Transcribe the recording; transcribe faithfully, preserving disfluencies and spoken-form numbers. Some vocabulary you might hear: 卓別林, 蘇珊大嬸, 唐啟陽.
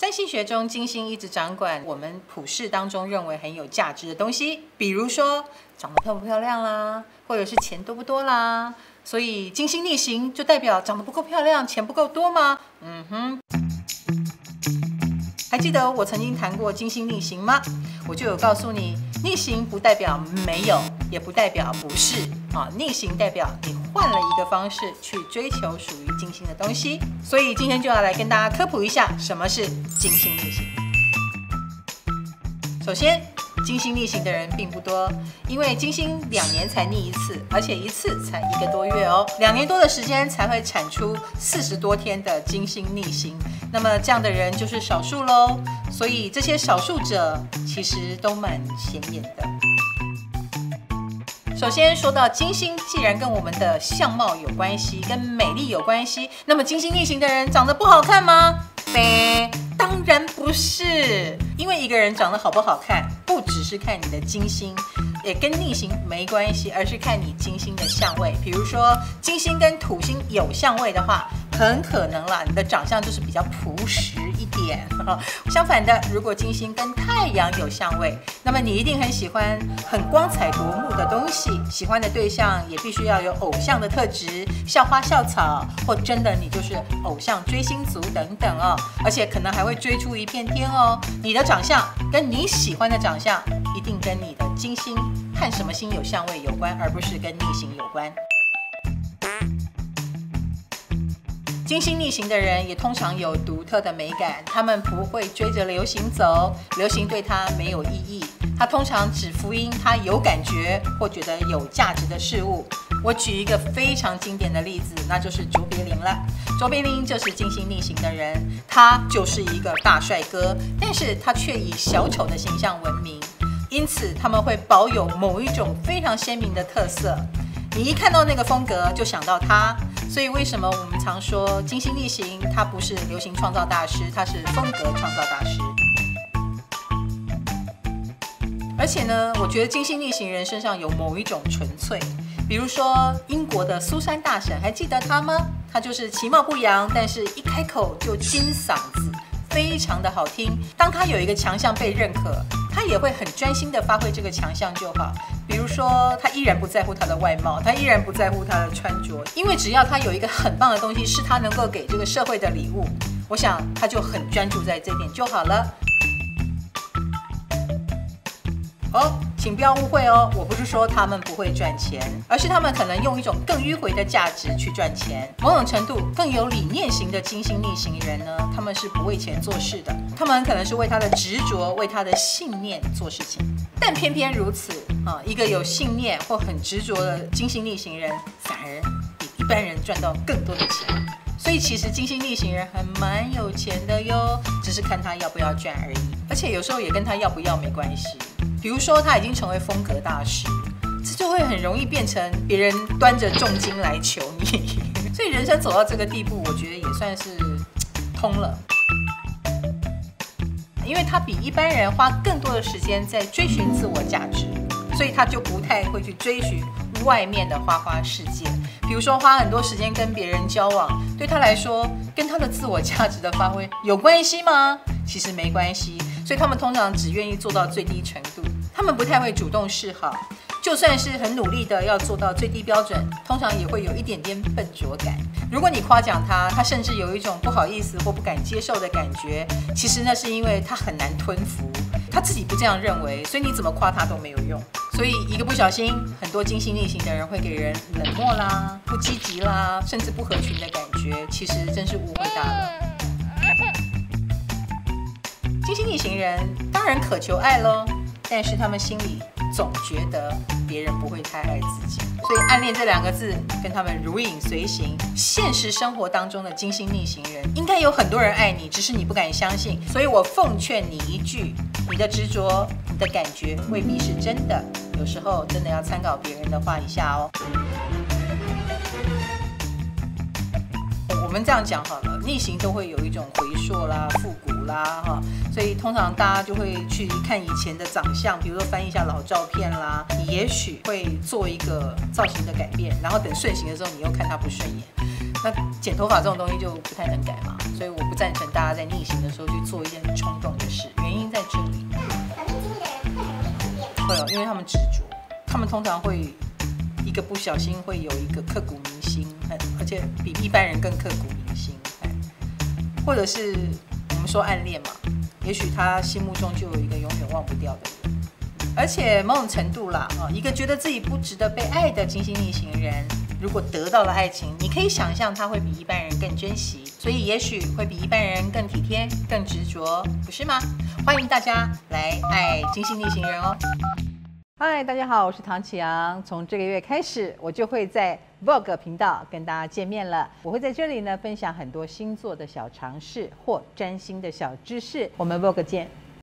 占星学中，金星一直掌管我们普世当中认为很有价值的东西，比如说长得漂不漂亮啦，或者是钱多不多啦。所以金星逆行就代表长得不够漂亮，钱不够多吗？嗯哼。还记得我曾经谈过金星逆行吗？我就有告诉你，逆行不代表没有，也不代表不是啊。逆行代表你换了一个方式去追求属于金星的东西。所以今天就要来跟大家科普一下，什么是金星逆行。首先，金星逆行的人并不多，因为金星两年才逆一次，而且一次才一个多月哦，两年多的时间才会产出四十多天的金星逆行。那么这样的人就是少数喽，所以这些少数者其实都蛮显眼的。首先说到金星，既然跟我们的相貌有关系，跟美丽有关系，那么金星逆行的人长得不好看吗？呗，当然不是，因为一个人长得好不好看，不只是看你的金星，也跟逆行没关系，而是看你金星的相位。比如说，金星跟土星有相位的话，很可能啦，你的长相就是比较朴实一点。相反的，如果金星跟太阳有相位，那么你一定很喜欢很光彩夺目的东西，喜欢的对象也必须要有偶像的特质，校花、校草，或真的你就是偶像追星族等等哦。而且可能还会追出一片天哦。你的长相跟你喜欢的长相，一定跟你的金星和什么星有相位有关，而不是跟逆行有关。金星逆行的人也通常有独特的美感，他们不会追着流行走，流行对他没有意义。他通常只福音他有感觉或觉得有价值的事物。我举一个非常经典的例子，那就是卓别林了。卓别林就是金星逆行的人，他就是一个大帅哥，但是他却以小丑的形象闻名，因此他们会保有某一种非常鲜明的特色。你一看到那个风格就想到他，所以为什么我们常说金星逆行，他不是流行创造大师，他是风格创造大师。而且呢，我觉得金星逆行人身上有某一种纯粹，比如说英国的苏珊大婶，还记得她吗？她就是其貌不扬，但是一开口就金嗓子，非常的好听。当她有一个强项被认可，她也会很专心的发挥这个强项就好。比如说，她依然不在乎她的外貌，她依然不在乎她的穿着，因为只要她有一个很棒的东西，是她能够给这个社会的礼物，我想她就很专注在这点就好了。哦，请不要误会哦，我不是说他们不会赚钱，而是他们可能用一种更迂回的价值去赚钱。某种程度更有理念型的金星逆行人呢，他们是不为钱做事的，他们可能是为他的执着、为他的信念做事情。但偏偏如此啊，一个有信念或很执着的金星逆行人，反而比一般人赚到更多的钱。所以其实金星逆行人还蛮有钱的哟，只是看他要不要赚而已，而且有时候也跟他要不要没关系。比如说，他已经成为风格大师，这就会很容易变成别人端着重金来求你。所以人生走到这个地步，我觉得也算是通了，因为他比一般人花更多的时间在追寻自我价值，所以他就不太会去追寻外面的花花世界。比如说，花很多时间跟别人交往，对他来说，跟他的自我价值的发挥有关系吗？其实没关系。所以他们通常只愿意做到最低程度，他们不太会主动示好，就算是很努力的要做到最低标准，通常也会有一点点笨拙感。如果你夸奖他，他甚至有一种不好意思或不敢接受的感觉，其实那是因为他很难吞服，他自己不这样认为，所以你怎么夸他都没有用。所以一个不小心，很多金星逆行的人会给人冷漠啦、不积极啦，甚至不合群的感觉，其实真是误会大了。金星逆行人当然渴求爱咯，但是他们心里总觉得别人不会太爱自己，所以暗恋这两个字跟他们如影随形。现实生活当中的金星逆行人应该有很多人爱你，只是你不敢相信。所以我奉劝你一句，你的执着、你的感觉未必是真的，有时候真的要参考别人的话一下哦。我们这样讲好了，逆行都会有一种回溯啦、复古啦，哈，所以通常大家就会去看以前的长相，比如说翻一下老照片啦，你也许会做一个造型的改变，然后等顺行的时候你又看它不顺眼，那剪头发这种东西就不太能改嘛，所以我不赞成大家在逆行的时候去做一件呃，因为他们执着，他们通常会一个不小心会有一个刻骨铭心，而且比一般人更刻骨铭心。或者是我们说暗恋嘛，也许他心目中就有一个永远忘不掉的人。而且某种程度啦，一个觉得自己不值得被爱的金星逆行人，如果得到了爱情，你可以想象他会比一般人更珍惜，所以也许会比一般人更体贴、更执着，不是吗？欢迎大家来爱金星逆行人哦！嗨，大家好，我是唐启阳。从这个月开始，我就会在 Vogue 频道跟大家见面了。我会在这里呢分享很多星座的小常识或占星的小知识。我们 Vogue 见。